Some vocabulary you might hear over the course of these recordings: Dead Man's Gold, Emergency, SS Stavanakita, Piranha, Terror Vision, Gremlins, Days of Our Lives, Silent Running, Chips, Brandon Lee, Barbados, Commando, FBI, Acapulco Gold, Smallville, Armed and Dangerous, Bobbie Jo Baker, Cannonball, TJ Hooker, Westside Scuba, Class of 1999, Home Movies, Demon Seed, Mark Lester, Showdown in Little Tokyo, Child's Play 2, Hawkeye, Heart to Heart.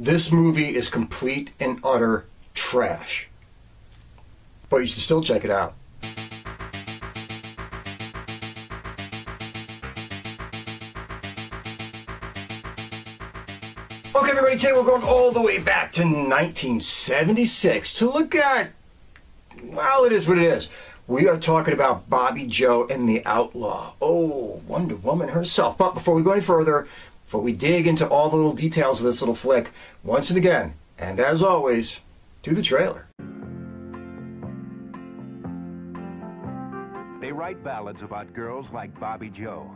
This movie is complete and utter trash. But you should still check it out. Okay, everybody, today we're going all the way back to 1976 to look at, well, it is what it is. We are talking about Bobbie Jo and the Outlaw. Oh, Wonder Woman herself. But before we go any further, before we dig into all the little details of this little flick, once and again, and as always, to the trailer. They write ballads about girls like Bobbie Jo,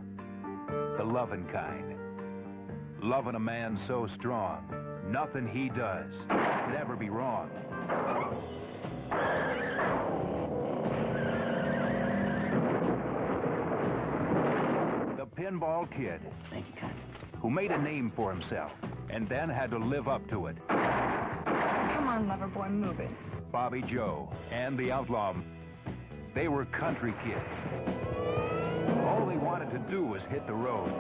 the loving kind. Loving a man so strong, nothing he does could ever be wrong. Pinball kid who made a name for himself and then had to live up to it. Come on, lover boy, move it. Bobbie Jo and the Outlaw, they were country kids. All they wanted to do was hit the road.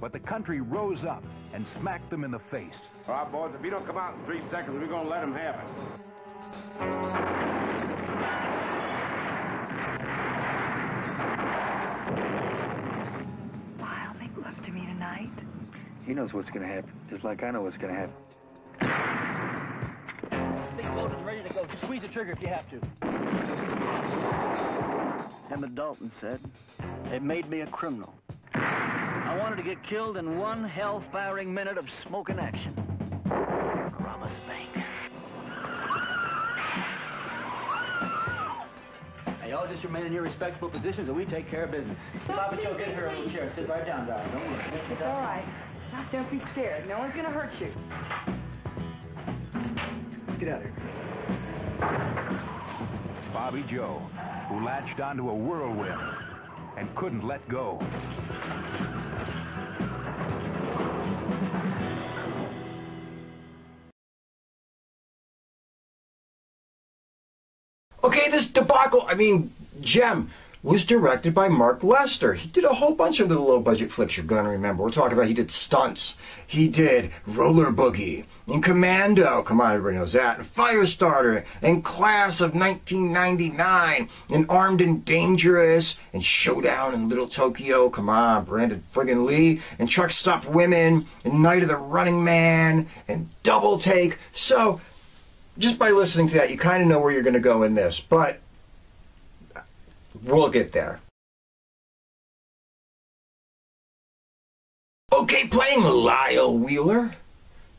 But the country rose up and smacked them in the face. All right, boys, if you don't come out in 3 seconds, we're going to let them have it. Wow, make love to me tonight. He knows what's going to happen, just like I know what's going to happen. Big boat is ready to go. Just squeeze the trigger if you have to. Emma Dalton said, "It made me a criminal. I wanted to get killed in one hell-firing minute of smoking action." Rama Spank. Y'all just remain in your respectful positions and we take care of business. Bobbie Jo, get her a little chair. Sit right down, darling. Don't worry. It's all right. Now don't be scared. No one's going to hurt you. Get out of here. Bobbie Jo, who latched onto a whirlwind and couldn't let go. Okay, this debacle, I mean, gem, was directed by Mark Lester. He did a whole bunch of little low-budget flicks you're going to remember. We're talking about he did Stunts. He did Roller Boogie and Commando. Come on, everybody knows that. And Firestarter and Class of 1999 and Armed and Dangerous and Showdown in Little Tokyo. Come on, Brandon friggin' Lee. And Truck Stop Women and Night of the Running Man and Double Take. So just by listening to that, you kind of know where you're going to go in this, but we'll get there. Okay, playing Lyle Wheeler,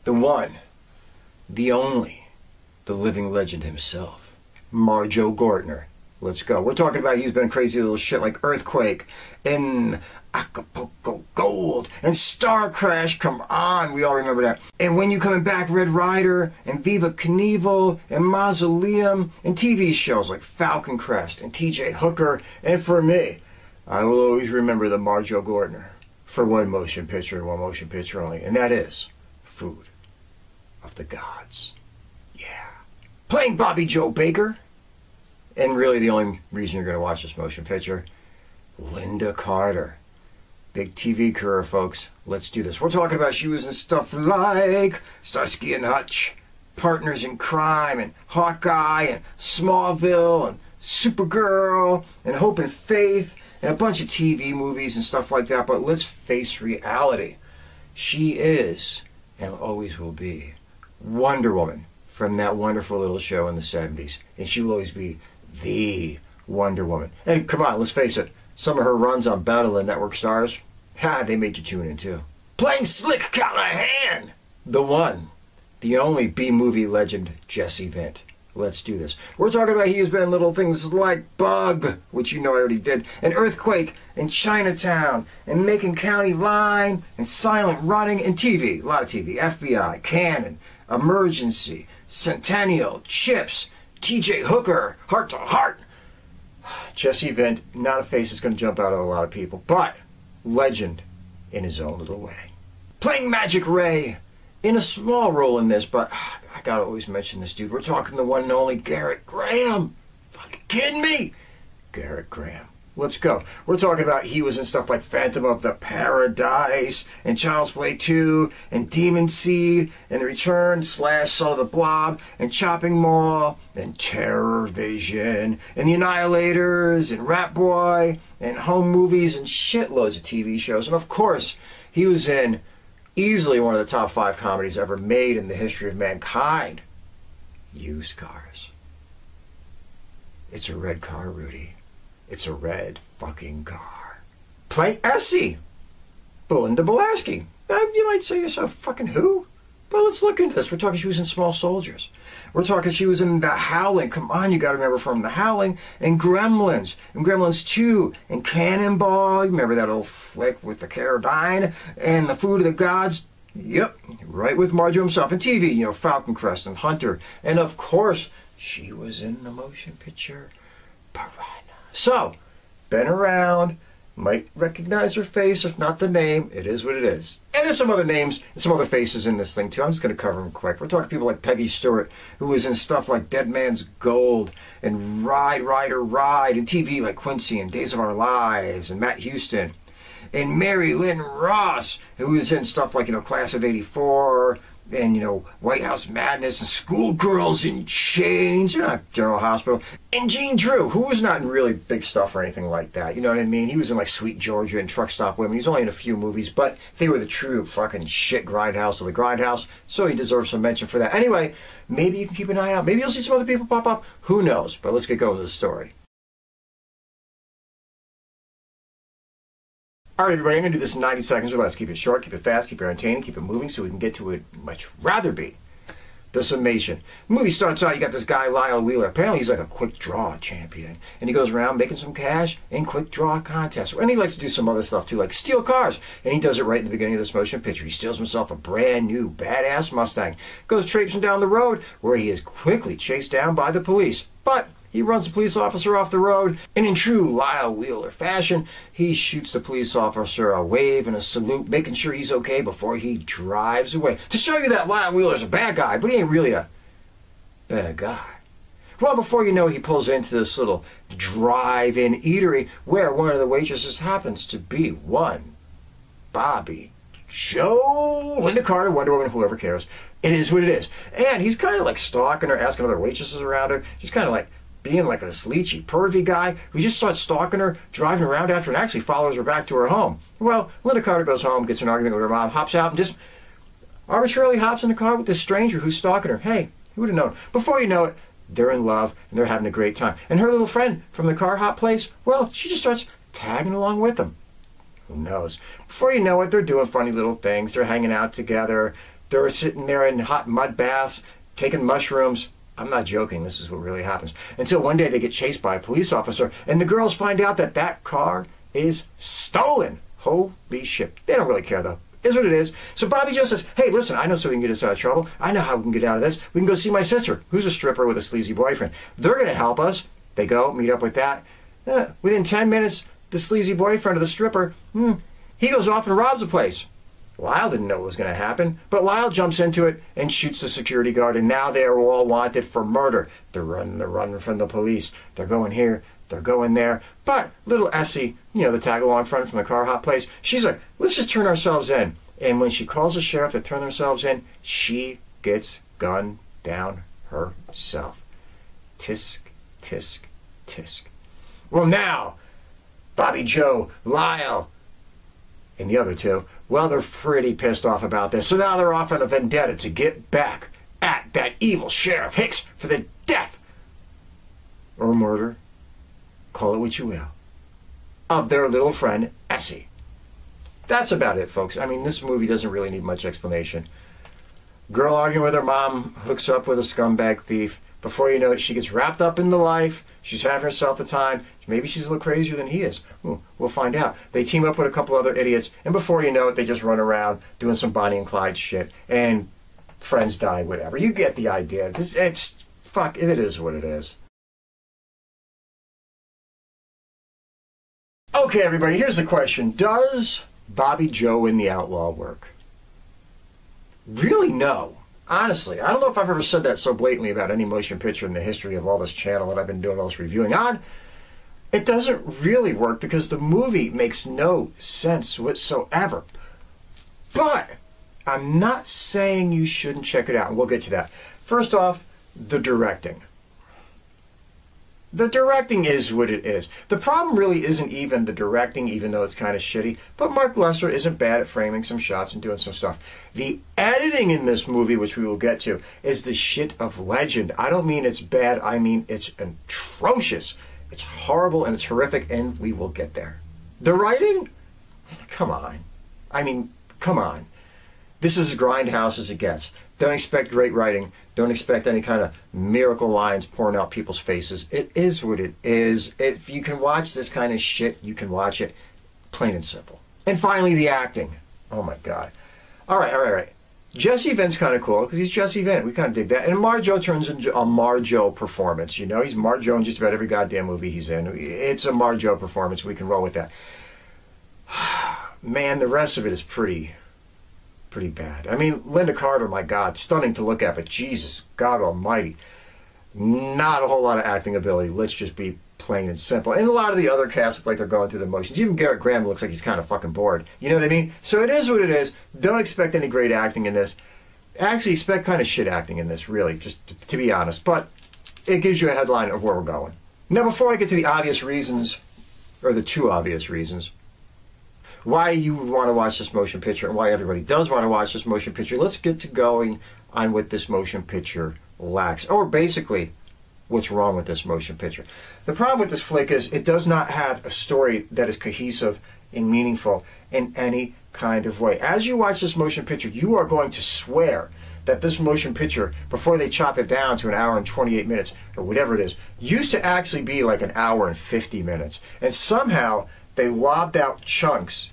the one, the only, the living legend himself, Marjoe Gortner. Let's go. We're talking about he's been crazy little shit like Earthquake and Acapulco Gold and Star Crash. Come on, we all remember that. And When You Coming Back, Red Rider and Viva Knievel and Mausoleum and TV shows like Falcon Crest and TJ Hooker. And for me, I will always remember the Marjoe Gortner for one motion picture and one motion picture only, and that is Food of the Gods. Yeah. Playing Bobbie Jo Baker. And really the only reason you're going to watch this motion picture, Lynda Carter. Big TV career, folks. Let's do this. We're talking about she was in stuff like Starsky and Hutch, Partners in Crime, and Hawkeye, and Smallville, and Supergirl, and Hope and Faith, and a bunch of TV movies and stuff like that. But let's face reality. She is, and always will be, Wonder Woman from that wonderful little show in the 70s. And she will always be the Wonder Woman. And come on, let's face it, some of her runs on Battle of the Network Stars, ha, they made you tune in too. Playing Slick Callahan, the one, the only B-movie legend, Jesse Vint. Let's do this. We're talking about he has been little things like Bug, which you know I already did, and Earthquake, and Chinatown, and Macon County Line, and Silent Running, and TV, a lot of TV, FBI, Cannon, Emergency, Centennial, Chips, TJ Hooker, Heart to Heart. Jesse Vint, not a face that's going to jump out at a lot of people, but legend in his own little way. Playing Magic Ray in a small role in this, but I got to always mention this dude. We're talking the one and only Gerrit Graham. Fucking kidding me? Gerrit Graham. Let's go. We're talking about he was in stuff like Phantom of the Paradise and Child's Play 2 and Demon Seed and The Return / Son of the Blob and Chopping Mall and Terror Vision and The Annihilators and Rat Boy and home movies and shitloads of TV shows. And of course, he was in easily one of the top 5 comedies ever made in the history of mankind. Used Cars. It's a red car, Rudy. It's a red fucking car. Play Essie. Belinda Belaski. You might say to yourself, fucking who? But let's look into this. We're talking she was in Small Soldiers. We're talking she was in The Howling. Come on, you gotta remember from The Howling. And Gremlins. And Gremlins 2. And Cannonball. You remember that old flick with the Carradine. And The Food of the Gods. Yep. Right with Marjoe himself. And TV, you know, Falcon Crest and Hunter. And of course, she was in the motion picture Piranha. So, been around, might recognize her face, if not the name. It is what it is. And there's some other names and some other faces in this thing, too. I'm just going to cover them quick. We're talking people like Peggy Stewart, who was in stuff like Dead Man's Gold, and Ride, Rider, Ride, and TV like Quincy, and Days of Our Lives, and Matt Houston. And Mary Lynn Ross, who was in stuff like, you know, Class of 84, and, you know, White House Madness and Schoolgirls in Chains, you're not General Hospital, and Gene Drew, who was not in really big stuff or anything like that, you know what I mean? He was in, like, Sweet Georgia and Truck Stop Women. He's only in a few movies, but they were the true fucking shit grindhouse of the grindhouse, so he deserves some mention for that. Anyway, maybe you can keep an eye out. Maybe you'll see some other people pop up. Who knows? But let's get going with the story. Alright everybody, I'm going to do this in 90 seconds or less. Keep it short, keep it fast, keep it entertaining, keep it moving so we can get to what I'd much rather be. The summation. The movie starts out, you got this guy Lyle Wheeler. Apparently he's like a quick draw champion. And he goes around making some cash in quick draw contests. And he likes to do some other stuff too, like steal cars. And he does it right in the beginning of this motion picture. He steals himself a brand new badass Mustang. Goes traipsing down the road where he is quickly chased down by the police. But he runs the police officer off the road, and in true Lyle Wheeler fashion, he shoots the police officer a wave and a salute, making sure he's okay before he drives away. To show you that Lyle Wheeler's a bad guy, but he ain't really a bad guy. Well, before you know it, he pulls into this little drive-in eatery where one of the waitresses happens to be one Bobbie Jo, Lynda Carter, Wonder Woman, whoever cares. It is what it is. And he's kind of like stalking her, asking other waitresses around her. She's kind of like being like this leechy, pervy guy who just starts stalking her, driving around after her, and actually follows her back to her home. Well, Lynda Carter goes home, gets in an argument with her mom, hops out, and just arbitrarily hops in the car with this stranger who's stalking her. Hey, who would have known? Before you know it, they're in love, and they're having a great time. And her little friend from the car hop place, well, she just starts tagging along with them. Who knows? Before you know it, they're doing funny little things. They're hanging out together. They're sitting there in hot mud baths, taking mushrooms. I'm not joking, this is what really happens. Until one day they get chased by a police officer, and the girls find out that that car is stolen. Holy shit. They don't really care, though. It is what it is. So Bobbie Jo says, hey, listen, I know so we can get us out of trouble. I know how we can get out of this. We can go see my sister, who's a stripper with a sleazy boyfriend. They're going to help us. They go, meet up with that. Within 10 minutes, the sleazy boyfriend of the stripper, he goes off and robs the place. Lyle didn't know what was going to happen, but Lyle jumps into it and shoots the security guard, and now they are all wanted for murder. They're running from the police. They're going here, they're going there. But little Essie, you know, the tag-along friend from the car hop place, she's like, let's just turn ourselves in. And when she calls the sheriff to turn themselves in, she gets gunned down herself. Tisk, tisk, tisk. Well, now, Bobbie Jo, Lyle, and the other two, well, they're pretty pissed off about this. So now they're off on a vendetta to get back at that evil Sheriff Hicks for the death or murder, call it what you will, of their little friend Essie. That's about it, folks. I mean, this movie doesn't really need much explanation. Girl arguing with her mom, hooks up with a scumbag thief. Before you know it, she gets wrapped up in the life. She's having herself a time. Maybe she's a little crazier than he is. We'll find out. They team up with a couple other idiots, and before you know it, they just run around doing some Bonnie and Clyde shit, and friends die, whatever. You get the idea. Fuck, it is what it is. Okay, everybody, here's the question. Does Bobbie Jo and the Outlaw work? Really, no. Honestly, I don't know if I've ever said that so blatantly about any motion picture in the history of all this channel that I've been doing all this reviewing on. it doesn't really work because the movie makes no sense whatsoever. But I'm not saying you shouldn't check it out. We'll get to that. First off, the directing. The directing is what it is. The problem really isn't even the directing, even though it's kind of shitty, but Mark Lester isn't bad at framing some shots and doing some stuff. The editing in this movie, which we will get to, is the shit of legend. I don't mean it's bad, I mean it's atrocious. It's horrible and it's horrific, and we will get there. The writing? Come on. I mean, come on. This is as grindhouse as it gets. Don't expect great writing. Don't expect any kind of miracle lines pouring out people's faces. It is what it is. If you can watch this kind of shit, you can watch it. Plain and simple. And finally, the acting. Oh my God. All right. Jesse Vint's kind of cool because he's Jesse Vint. We kind of dig that. And Marjoe turns into a Marjoe performance. You know, he's Marjoe in just about every goddamn movie he's in. It's a Marjoe performance. We can roll with that. Man, the rest of it is pretty bad. I mean, Lynda Carter, my God, stunning to look at, but Jesus, God almighty, not a whole lot of acting ability. Let's just be plain and simple. And a lot of the other cast look like they're going through the motions. Even Gerrit Graham looks like he's kind of fucking bored. You know what I mean? So it is what it is. Don't expect any great acting in this. Actually, expect kind of shit acting in this, really, just to be honest. But it gives you a headline of where we're going. Now, before I get to the obvious reasons, or the two obvious reasons, why you would want to watch this motion picture and why everybody does want to watch this motion picture, let's get to going on what this motion picture lacks, or basically what's wrong with this motion picture. The problem with this flick is it does not have a story that is cohesive and meaningful in any kind of way. As you watch this motion picture, you are going to swear that this motion picture, before they chop it down to an hour and 28 minutes or whatever it is, used to actually be like an hour and 50 minutes. And somehow they lobbed out chunks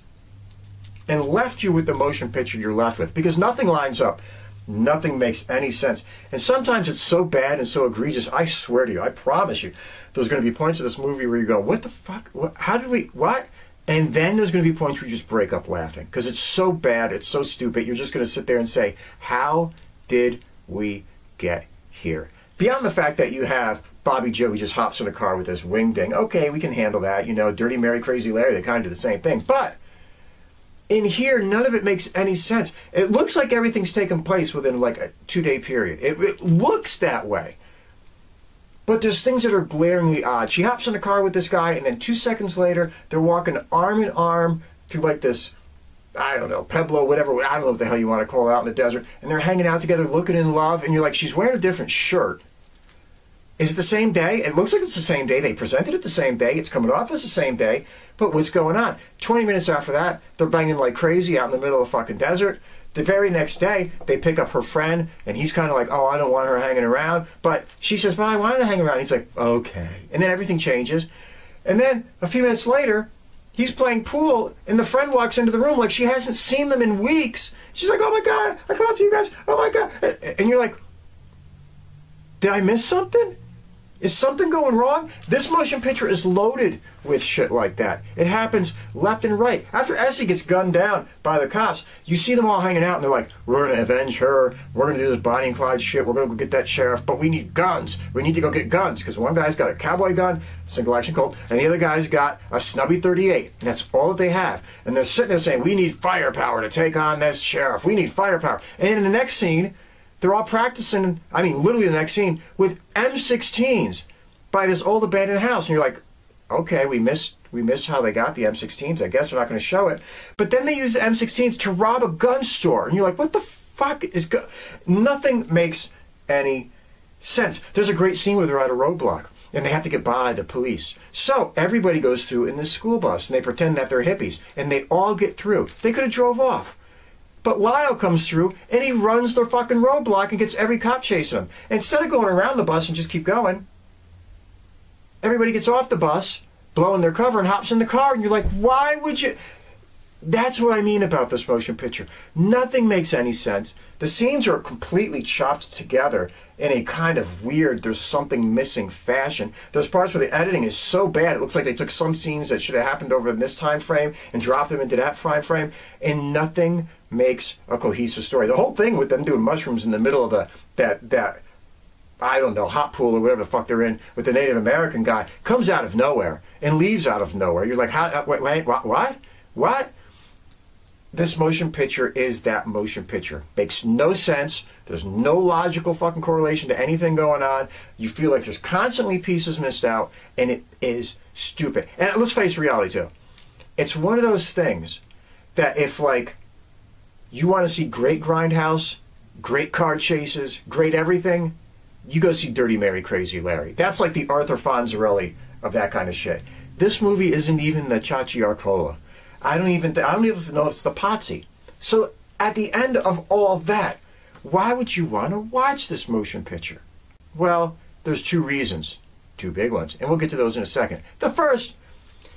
and left you with the motion picture you're left with, because nothing lines up. Nothing makes any sense. And sometimes it's so bad and so egregious, I swear to you, I promise you, there's going to be points in this movie where you go, what the fuck? How did we, what? And then there's going to be points where you just break up laughing, because it's so bad, it's so stupid, you're just going to sit there and say, how did we get here? Beyond the fact that you have Bobbie Jo, he just hops in a car with his wing ding. Okay, we can handle that. You know, Dirty Mary, Crazy Larry, they kind of do the same thing. But in here, none of it makes any sense. It looks like everything's taken place within like a two-day period. It looks that way. But there's things that are glaringly odd. She hops in a car with this guy, and then 2 seconds later, they're walking arm in arm through like this, I don't know, Pueblo, whatever, I don't know what the hell you want to call it, out in the desert. And they're hanging out together, looking in love, and you're like, she's wearing a different shirt. Is it the same day? It looks like it's the same day. They presented it the same day. It's coming off as the same day. But what's going on? 20 minutes after that, they're banging like crazy out in the middle of the fucking desert. The very next day, they pick up her friend, and he's kind of like, oh, I don't want her hanging around. But she says, but I wanted to hang around. He's like, okay. And then everything changes. And then a few minutes later, he's playing pool, and the friend walks into the room like she hasn't seen them in weeks. She's like, oh, my God, I come up to you guys. Oh, my God. And you're like, did I miss something? Is something going wrong? This motion picture is loaded with shit like that. It happens left and right. After Essie gets gunned down by the cops, you see them all hanging out, and they're like, we're going to avenge her, we're going to do this Bonnie and Clyde shit, we're going to go get that sheriff, but we need guns. We need to go get guns, because one guy's got a cowboy gun, single action Colt, and the other guy's got a snubby 38, and that's all that they have. And they're sitting there saying, we need firepower to take on this sheriff. We need firepower. And in the next scene, they're all practicing, I mean, literally the next scene, with M16s by this old abandoned house. And you're like, okay, we missed how they got the M16s. I guess they're not going to show it. But then they use the M16s to rob a gun store. And you're like, what the fuck is going on? Nothing makes any sense. There's a great scene where they're at a roadblock, and they have to get by the police. So everybody goes through in this school bus, and they pretend that they're hippies. And they all get through. They could have drove off. But Lyle comes through, and he runs their fucking roadblock and gets every cop chasing him. Instead of going around the bus and just keep going, everybody gets off the bus, blowing their cover, and hops in the car. And you're like, why would you? That's what I mean about this motion picture. Nothing makes any sense. The scenes are completely chopped together in a kind of weird, there's something missing fashion. There's parts where the editing is so bad, it looks like they took some scenes that should have happened over in this time frame and dropped them into that time frame, and nothing makes a cohesive story. The whole thing with them doing mushrooms in the middle of that I don't know, hot pool or whatever the fuck they're in with the Native American guy, comes out of nowhere and leaves out of nowhere. You're like, how, wait, what? What? This motion picture is that motion picture. Makes no sense. There's no logical fucking correlation to anything going on. You feel like there's constantly pieces missed out, and it is stupid. And let's face reality, too. It's one of those things that if, like, you want to see great grindhouse, great car chases, great everything, you go see Dirty Mary, Crazy Larry. That's like the Arthur Fonzarelli of that kind of shit. This movie isn't even the Chachi Arcola. I don't even know if it's the Potsy. So at the end of all that, why would you want to watch this motion picture? Well, there's two reasons, two big ones, and we'll get to those in a second. The first,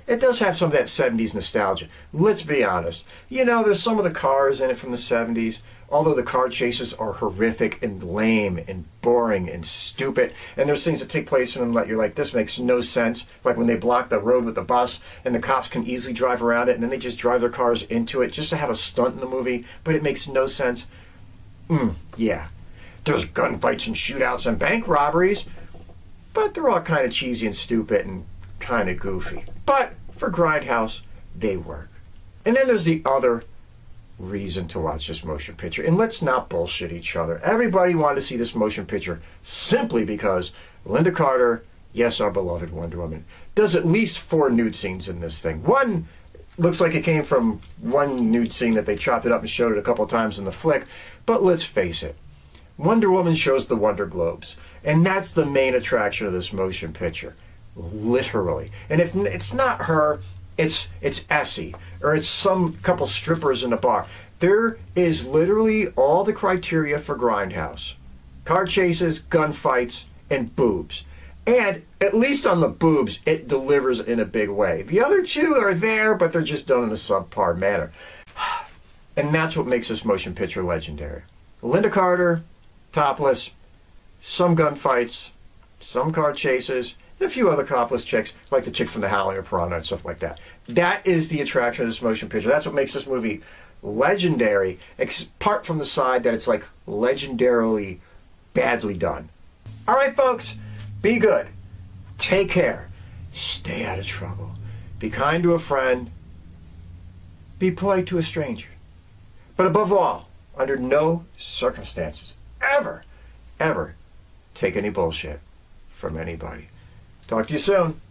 it does have some of that 70s nostalgia. Let's be honest. You know, there's some of the cars in it from the 70s, although the car chases are horrific and lame and boring and stupid, and there's things that take place in them that you're like, this makes no sense, like when they block the road with the bus and the cops can easily drive around it and then they just drive their cars into it just to have a stunt in the movie, but it makes no sense. Yeah. There's gunfights and shootouts and bank robberies, but they're all kind of cheesy and stupid and kind of goofy. But for Grindhouse, they work. And then there's the other reason to watch this motion picture. And let's not bullshit each other. Everybody wanted to see this motion picture simply because Lynda Carter, yes, our beloved Wonder Woman, does at least 4 nude scenes in this thing. One looks like it came from one nude scene that they chopped it up and showed it a couple times in the flick. But let's face it, Wonder Woman shows the Wonder Globes. And that's the main attraction of this motion picture. Literally. And if it's not her, it's Essie, or it's some couple strippers in a bar. There is literally all the criteria for Grindhouse. Car chases, gunfights, and boobs. And at least on the boobs, it delivers in a big way. The other two are there, but they're just done in a subpar manner. And that's what makes this motion picture legendary. Lynda Carter, topless, some gunfights, some car chases, and a few other topless chicks, like the chick from The Howling or Piranha and stuff like that. That is the attraction of this motion picture. That's what makes this movie legendary, apart from the side that it's like legendarily badly done. All right, folks, be good. Take care. Stay out of trouble. Be kind to a friend. Be polite to a stranger. But above all, under no circumstances, ever, ever take any bullshit from anybody. Talk to you soon.